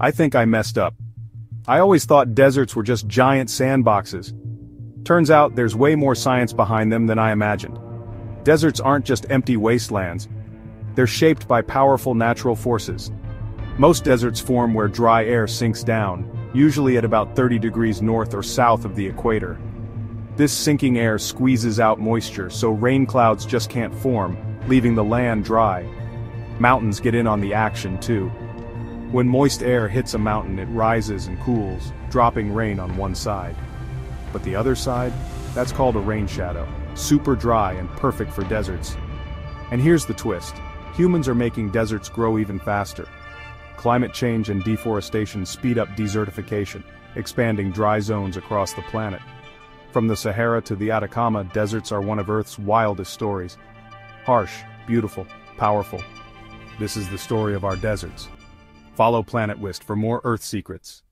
I think I messed up. I always thought deserts were just giant sandboxes. Turns out there's way more science behind them than I imagined. Deserts aren't just empty wastelands. They're shaped by powerful natural forces. Most deserts form where dry air sinks down, usually at about 30 degrees north or south of the equator. This sinking air squeezes out moisture so rain clouds just can't form, leaving the land dry. Mountains get in on the action too. When moist air hits a mountain, it rises and cools, dropping rain on one side. But the other side? That's called a rain shadow. Super dry and perfect for deserts. And here's the twist. Humans are making deserts grow even faster. Climate change and deforestation speed up desertification, expanding dry zones across the planet. From the Sahara to the Atacama, deserts are one of Earth's wildest stories. Harsh, beautiful, powerful. This is the story of our deserts. Follow PlanetWist for more Earth secrets.